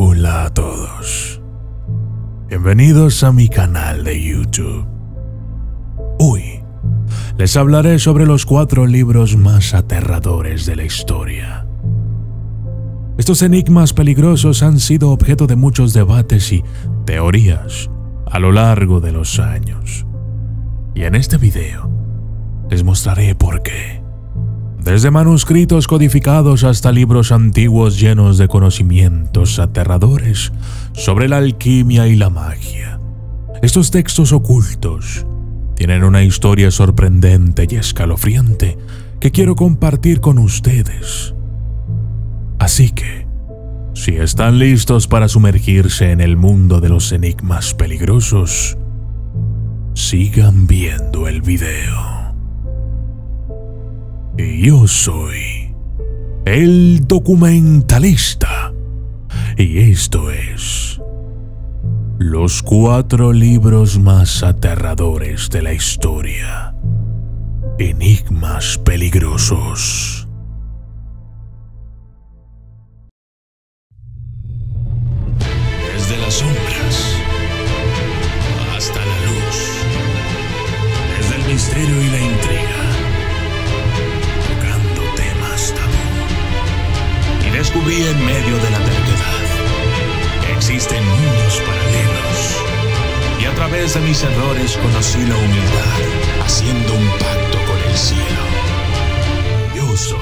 Hola a todos, bienvenidos a mi canal de YouTube. Hoy les hablaré sobre los 4 libros más aterradores de la historia. Estos enigmas peligrosos han sido objeto de muchos debates y teorías a lo largo de los años, y en este video les mostraré por qué. Desde manuscritos codificados hasta libros antiguos llenos de conocimientos aterradores sobre la alquimia y la magia, estos textos ocultos tienen una historia sorprendente y escalofriante que quiero compartir con ustedes. Así que, si están listos para sumergirse en el mundo de los enigmas peligrosos, sigan viendo el video. Yo soy El Documentalista, y esto es los 4 libros más aterradores de la historia. Enigmas peligrosos. Desde las sombras hasta la luz, desde el misterio y la intriga, descubrí en medio de la terquedad que existen mundos paralelos, y a través de mis errores conocí la humildad, haciendo un pacto con el cielo. Yo soy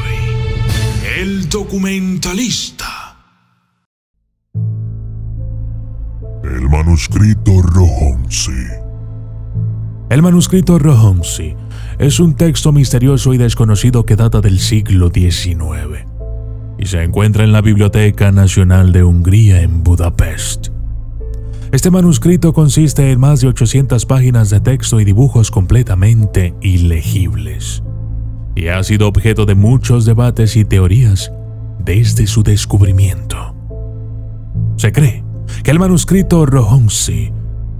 El Documentalista. El manuscrito Rohonci. El manuscrito Rohonci es un texto misterioso y desconocido que data del siglo XIX. Y se encuentra en la Biblioteca Nacional de Hungría en Budapest. Este manuscrito consiste en más de 800 páginas de texto y dibujos completamente ilegibles, y ha sido objeto de muchos debates y teorías desde su descubrimiento. Se cree que el manuscrito Rohonci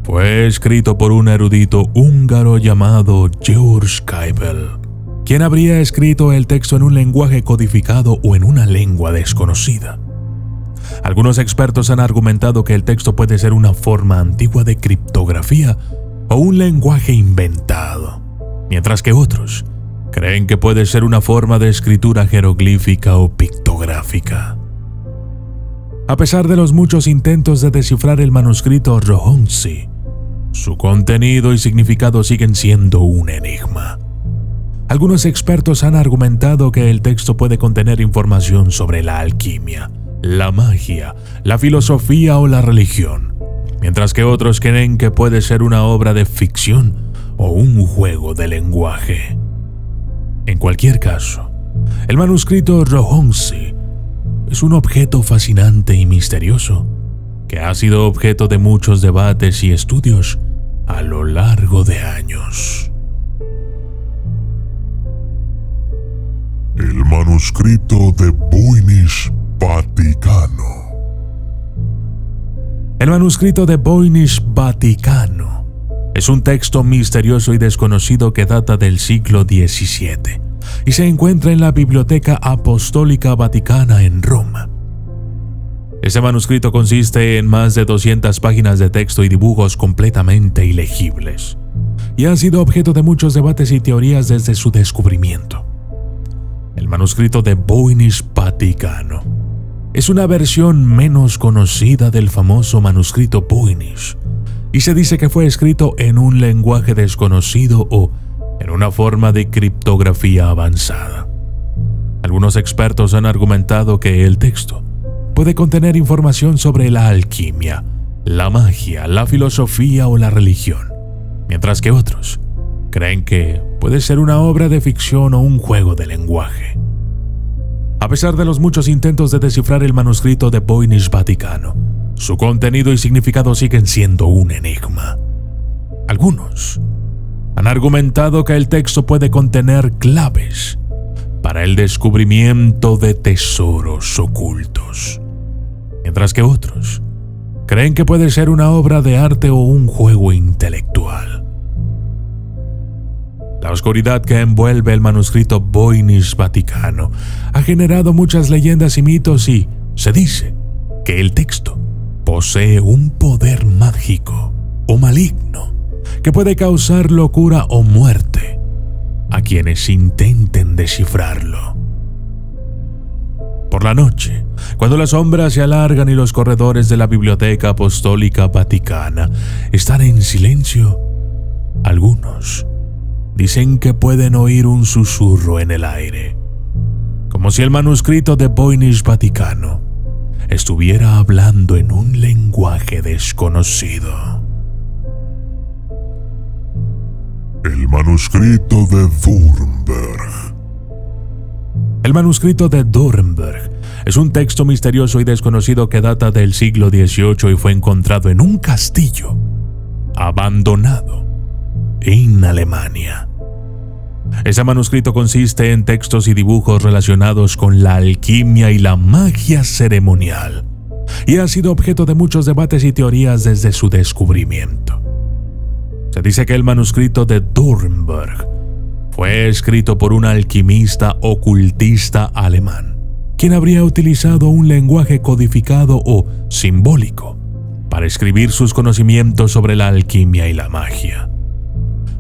fue escrito por un erudito húngaro llamado George Kábel, quien habría escrito el texto en un lenguaje codificado o en una lengua desconocida. Algunos expertos han argumentado que el texto puede ser una forma antigua de criptografía o un lenguaje inventado, mientras que otros creen que puede ser una forma de escritura jeroglífica o pictográfica. A pesar de los muchos intentos de descifrar el manuscrito Rohonci, su contenido y significado siguen siendo un enigma. Algunos expertos han argumentado que el texto puede contener información sobre la alquimia, la magia, la filosofía o la religión, mientras que otros creen que puede ser una obra de ficción o un juego de lenguaje. En cualquier caso, el manuscrito Rohonci es un objeto fascinante y misterioso que ha sido objeto de muchos debates y estudios a lo largo de años. El manuscrito de Voynich, Vaticano. El manuscrito de Voynich, Vaticano es un texto misterioso y desconocido que data del siglo XVII y se encuentra en la Biblioteca Apostólica Vaticana en Roma. Este manuscrito consiste en más de 200 páginas de texto y dibujos completamente ilegibles, y ha sido objeto de muchos debates y teorías desde su descubrimiento. El manuscrito de Voynich, Vaticano es una versión menos conocida del famoso manuscrito Voynich, y se dice que fue escrito en un lenguaje desconocido o en una forma de criptografía avanzada. Algunos expertos han argumentado que el texto puede contener información sobre la alquimia, la magia, la filosofía o la religión, mientras que otros creen que puede ser una obra de ficción o un juego de lenguaje. A pesar de los muchos intentos de descifrar el manuscrito de Voynich, Vaticano, su contenido y significado siguen siendo un enigma. Algunos han argumentado que el texto puede contener claves para el descubrimiento de tesoros ocultos, mientras que otros creen que puede ser una obra de arte o un juego intelectual. La oscuridad que envuelve el manuscrito Voynich, Vaticano ha generado muchas leyendas y mitos, y se dice que el texto posee un poder mágico o maligno que puede causar locura o muerte a quienes intenten descifrarlo. Por la noche, cuando las sombras se alargan y los corredores de la Biblioteca Apostólica Vaticana están en silencio, algunos dicen que pueden oír un susurro en el aire, como si el manuscrito de Voynich Vaticano estuviera hablando en un lenguaje desconocido. El manuscrito de Dürnberg. El manuscrito de Dürnberg es un texto misterioso y desconocido que data del siglo XVIII y fue encontrado en un castillo abandonado en Alemania. Este manuscrito consiste en textos y dibujos relacionados con la alquimia y la magia ceremonial, y ha sido objeto de muchos debates y teorías desde su descubrimiento. Se dice que el manuscrito de Dürnberg fue escrito por un alquimista ocultista alemán, quien habría utilizado un lenguaje codificado o simbólico para escribir sus conocimientos sobre la alquimia y la magia.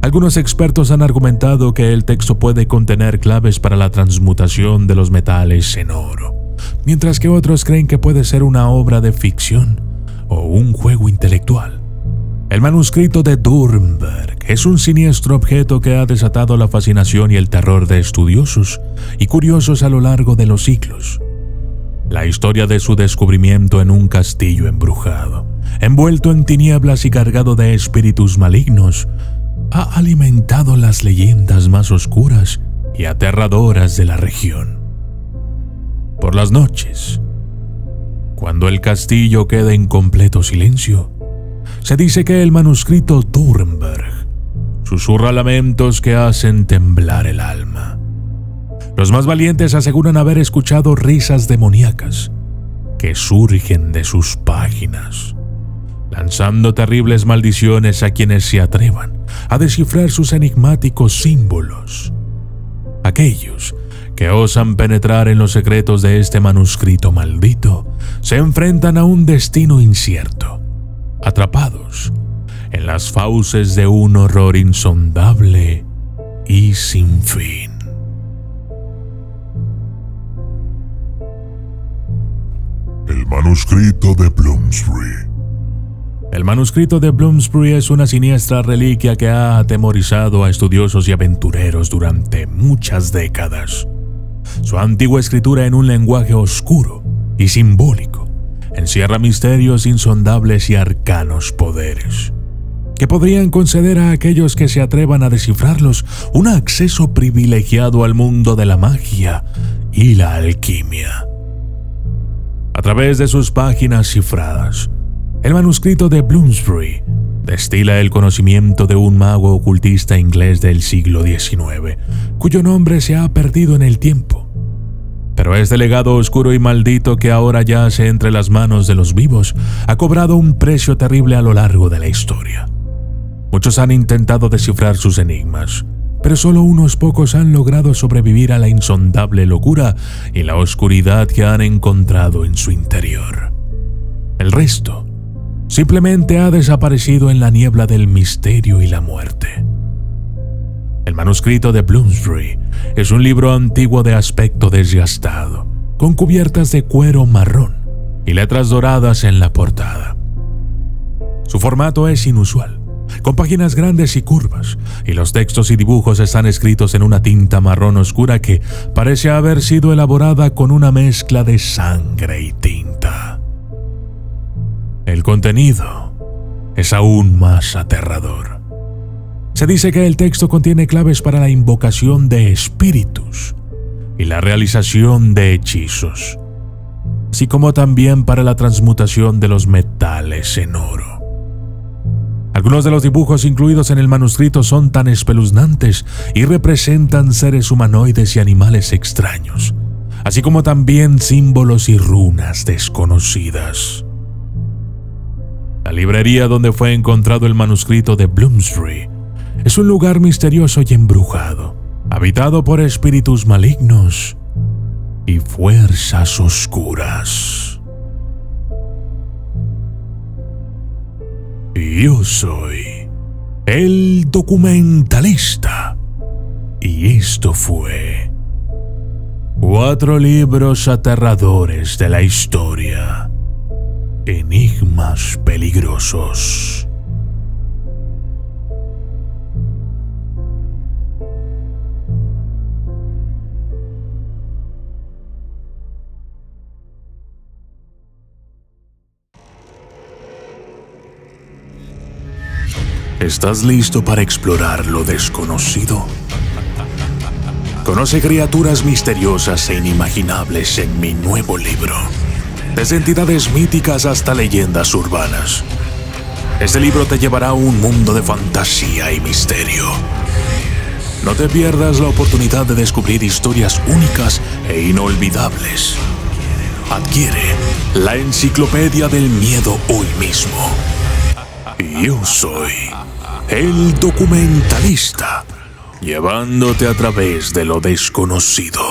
Algunos expertos han argumentado que el texto puede contener claves para la transmutación de los metales en oro, mientras que otros creen que puede ser una obra de ficción o un juego intelectual. El manuscrito de Dürnberg es un siniestro objeto que ha desatado la fascinación y el terror de estudiosos y curiosos a lo largo de los siglos. La historia de su descubrimiento en un castillo embrujado, envuelto en tinieblas y cargado de espíritus malignos, ha alimentado las leyendas más oscuras y aterradoras de la región. Por las noches, cuando el castillo queda en completo silencio, se dice que el manuscrito Dürnberg susurra lamentos que hacen temblar el alma. Los más valientes aseguran haber escuchado risas demoníacas que surgen de sus páginas, lanzando terribles maldiciones a quienes se atrevan a descifrar sus enigmáticos símbolos. Aquellos que osan penetrar en los secretos de este manuscrito maldito se enfrentan a un destino incierto, atrapados en las fauces de un horror insondable y sin fin. El manuscrito de Bloomsbury. El manuscrito de Bloomsbury es una siniestra reliquia que ha atemorizado a estudiosos y aventureros durante muchas décadas. Su antigua escritura en un lenguaje oscuro y simbólico encierra misterios insondables y arcanos poderes, que podrían conceder a aquellos que se atrevan a descifrarlos un acceso privilegiado al mundo de la magia y la alquimia. A través de sus páginas cifradas, el manuscrito de Bloomsbury destila el conocimiento de un mago ocultista inglés del siglo XIX, cuyo nombre se ha perdido en el tiempo. Pero este legado oscuro y maldito que ahora yace entre las manos de los vivos ha cobrado un precio terrible a lo largo de la historia. Muchos han intentado descifrar sus enigmas, pero solo unos pocos han logrado sobrevivir a la insondable locura y la oscuridad que han encontrado en su interior. El resto simplemente ha desaparecido en la niebla del misterio y la muerte. El manuscrito de Bloomsbury es un libro antiguo de aspecto desgastado, con cubiertas de cuero marrón y letras doradas en la portada. Su formato es inusual, con páginas grandes y curvas, y los textos y dibujos están escritos en una tinta marrón oscura que parece haber sido elaborada con una mezcla de sangre y tinta. El contenido es aún más aterrador. Se dice que el texto contiene claves para la invocación de espíritus y la realización de hechizos, así como también para la transmutación de los metales en oro. Algunos de los dibujos incluidos en el manuscrito son tan espeluznantes y representan seres humanoides y animales extraños, así como también símbolos y runas desconocidas. La librería donde fue encontrado el manuscrito de Bloomsbury es un lugar misterioso y embrujado, habitado por espíritus malignos y fuerzas oscuras. Yo soy El Documentalista y esto fue 4 libros aterradores de la historia. Enigmas peligrosos. ¿Estás listo para explorar lo desconocido? Conoce criaturas misteriosas e inimaginables en mi nuevo libro. Desde entidades míticas hasta leyendas urbanas. Este libro te llevará a un mundo de fantasía y misterio. No te pierdas la oportunidad de descubrir historias únicas e inolvidables. Adquiere la Enciclopedia del Miedo hoy mismo. Yo soy El Documentalista, llevándote a través de lo desconocido.